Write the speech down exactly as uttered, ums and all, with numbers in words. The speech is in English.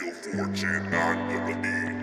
Ill fortune, not of the need.